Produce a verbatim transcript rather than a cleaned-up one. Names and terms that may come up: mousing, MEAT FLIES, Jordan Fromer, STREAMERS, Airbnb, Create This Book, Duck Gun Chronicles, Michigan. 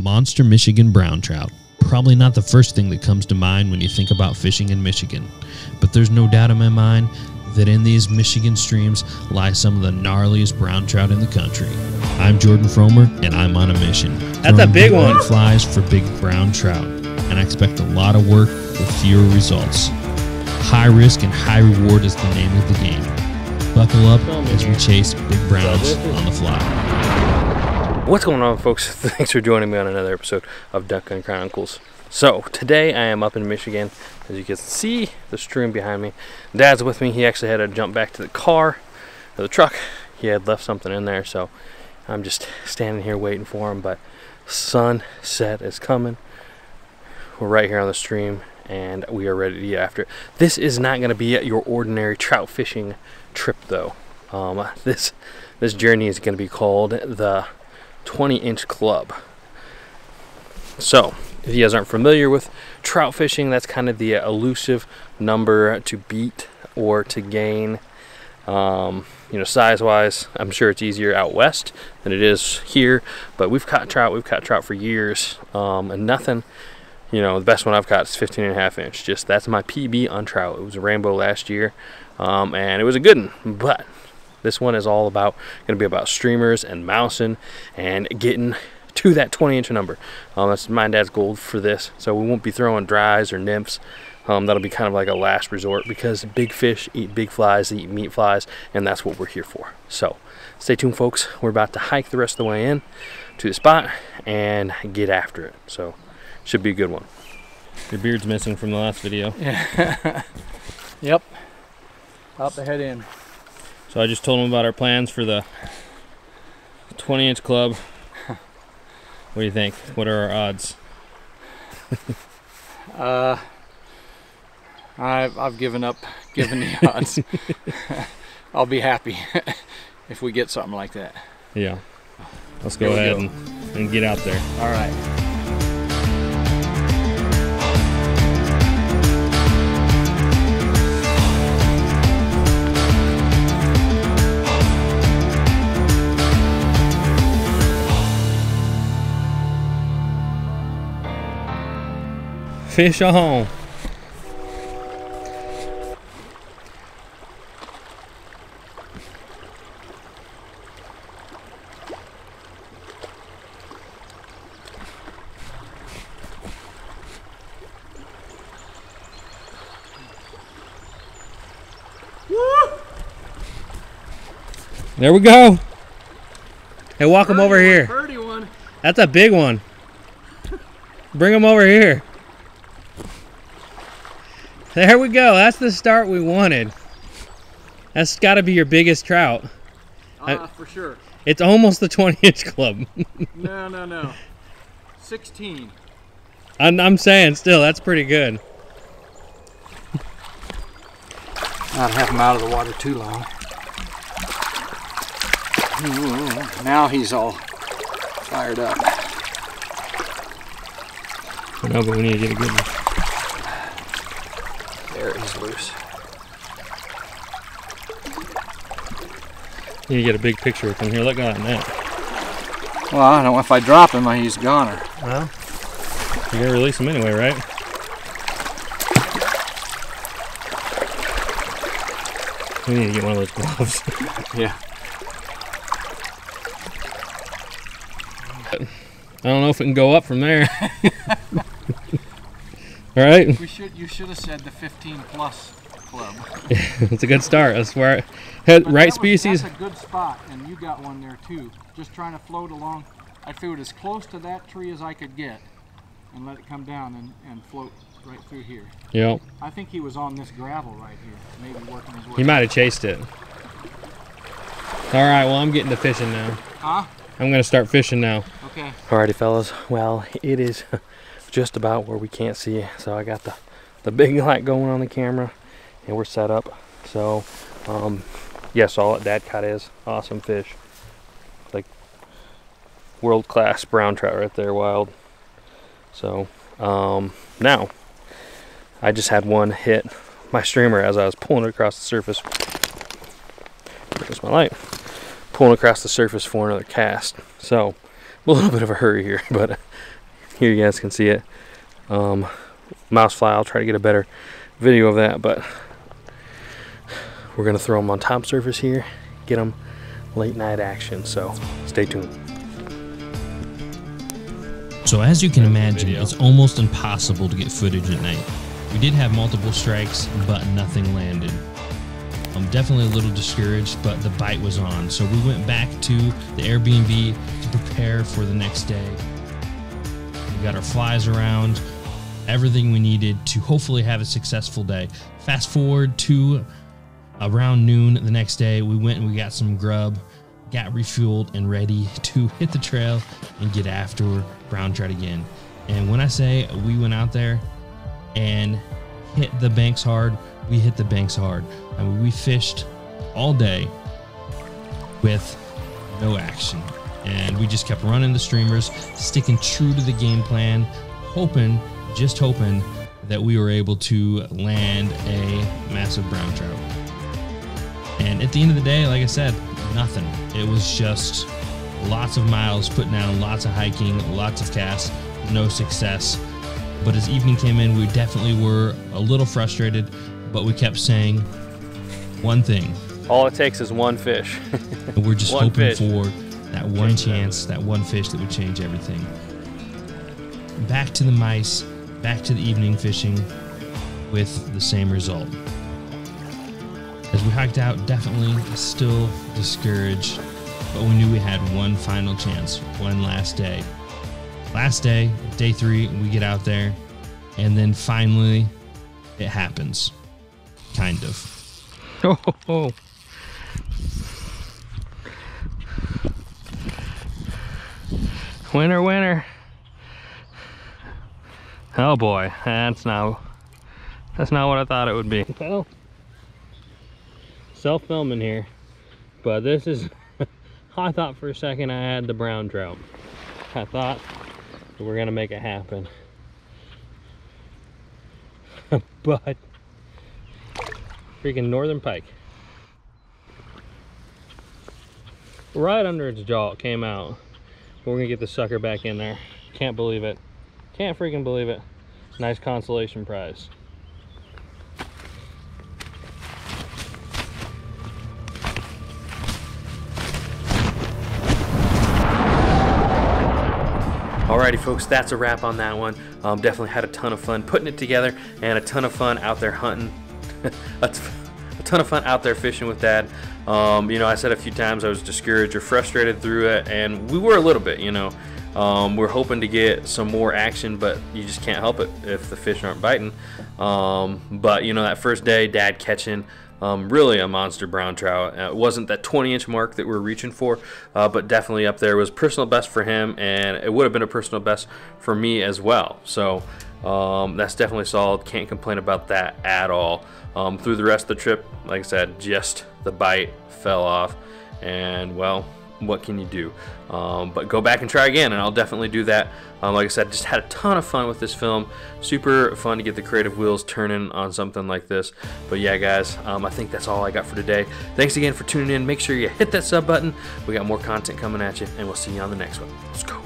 Monster Michigan brown trout. Probably not the first thing that comes to mind when you think about fishing in Michigan, but there's no doubt in my mind that in these Michigan streams lie some of the gnarliest brown trout in the country. I'm Jordan Fromer, and I'm on a mission. That's a big one. Flies for big brown trout, and I expect a lot of work with fewer results. High risk and high reward is the name of the game. Buckle up as we chase big browns on the fly. What's going on, folks? Thanks for joining me on another episode of Duck Gun Chronicles. So today I am up in Michigan. As you can see, the stream behind me. Dad's with me. He actually had to jump back to the car, or the truck. He had left something in there, so I'm just standing here waiting for him. But sunset is coming. We're right here on the stream, and we are ready to eat after. This is not going to be your ordinary trout fishing trip, though. Um, this this journey is going to be called the twenty inch Club. So, if you guys aren't familiar with trout fishing, that's kind of the elusive number to beat or to gain. Um, you know, size-wise, I'm sure it's easier out west than it is here, but we've caught trout, we've caught trout for years, um, and nothing, you know, the best one I've caught is fifteen and a half inch. Just, that's my P B on trout. It was a rainbow last year, um, and it was a good one, but this one is all about, gonna be about streamers and mousing and getting to that twenty inch number. Um, that's my dad's goal for this. So we won't be throwing dries or nymphs. Um, that'll be kind of like a last resort, because big fish eat big flies, they eat meat flies, and that's what we're here for. So stay tuned, folks. We're about to hike the rest of the way in to the spot and get after it. So should be a good one. Your beard's missing from the last video. Yeah. Yep. Up the head in. So I just told him about our plans for the twenty inch Club. What do you think? What are our odds? uh, I've, I've given up giving the odds. I'll be happy if we get something like that. Yeah. Let's go ahead go. And, and get out there. All right. Fish on. There we go. Hey, walk him over here. Birdie one. That's a big one. Bring him over here. There we go. That's the start we wanted. That's got to be your biggest trout. Ah, uh, for sure. It's almost the twenty inch Club. No, no, no. sixteen. I'm, I'm saying still, that's pretty good. Not have him out of the water too long. Now he's all fired up. No, but we need to get a good one. He's loose. You get a big picture from here. Look at that net. Well, I don't know. If I drop him, he's goner. Well, you're gonna release him anyway, right? We need to get one of those gloves. Yeah. I don't know if it can go up from there. All right. We should, you should have said the fifteen plus Club. It's a good start, I swear. But right that species. Was, that's a good spot, and you got one there too. Just trying to float along. I threw it as close to that tree as I could get and let it come down and, and float right through here. Yep. I think he was on this gravel right here, maybe working his way. He might have chased it. All right, well, I'm getting to fishing now. Huh? I'm going to start fishing now. Okay. All righty, fellas. Well, it is just about where we can't see, so I got the the big light going on the camera and we're set up. So um yes, all that dad caught is awesome fish, like world-class brown trout right there, wild. So um now I just had one hit my streamer as I was pulling it across the surface. There's my light, pulling across the surface for another cast. So a little bit of a hurry here, but here you guys can see it. Um, mouse fly, I'll try to get a better video of that, but we're gonna throw them on top surface here, get them late night action, so stay tuned. So as you can imagine, it's almost impossible to get footage at night. We did have multiple strikes, but nothing landed. I'm definitely a little discouraged, but the bite was on, so we went back to the Airbnb to prepare for the next day. We got our flies around, everything we needed to hopefully have a successful day. Fast forward to around noon the next day, we went and we got some grub, got refueled and ready to hit the trail and get after brown trout again. And when I say we went out there and hit the banks hard, we hit the banks hard. I mean, we fished all day with no action. And we just kept running the streamers, sticking true to the game plan, hoping, just hoping that we were able to land a massive brown trout. And at the end of the day, like I said, nothing. It was just lots of miles put down, lots of hiking, lots of casts, no success. But as evening came in, we definitely were a little frustrated, but we kept saying one thing. All it takes is one fish. And we're just hoping fish. for that one change chance, that one fish that would change everything. Back to the mice, back to the evening fishing with the same result. As we hiked out, definitely still discouraged, but we knew we had one final chance, one last day. Last day, day three, we get out there, and then finally, it happens. Kind of. Oh, oh, oh. Winner, winner. Oh boy, that's not, that's not what I thought it would be. Well, self-filming here, but this is, I thought for a second I had the brown trout. I thought we were gonna make it happen. But freaking northern pike. Right under its jaw it came out. We're gonna get the sucker back in there. Can't believe it. Can't freaking believe it. Nice consolation prize. Alrighty folks, that's a wrap on that one. Um, definitely had a ton of fun putting it together and a ton of fun out there hunting. That's a ton of fun out there fishing with Dad. Um, you know, I said a few times I was discouraged or frustrated through it, and we were a little bit, you know. Um, we're hoping to get some more action, but you just can't help it if the fish aren't biting. Um, but, you know, that first day, Dad catching Um, really a monster brown trout. It wasn't that twenty inch mark that we're reaching for, uh, but definitely up there. It was personal best for him, and it would have been a personal best for me as well. So um, that's definitely solid. Can't complain about that at all. Um, through the rest of the trip, like I said, just the bite fell off, and well, what can you do? Um, but go back and try again, and I'll definitely do that. Um, like I said, just had a ton of fun with this film. Super fun to get the creative wheels turning on something like this. But yeah, guys, um, I think that's all I got for today. Thanks again for tuning in. Make sure you hit that sub button. We got more content coming at you, and we'll see you on the next one. Let's go.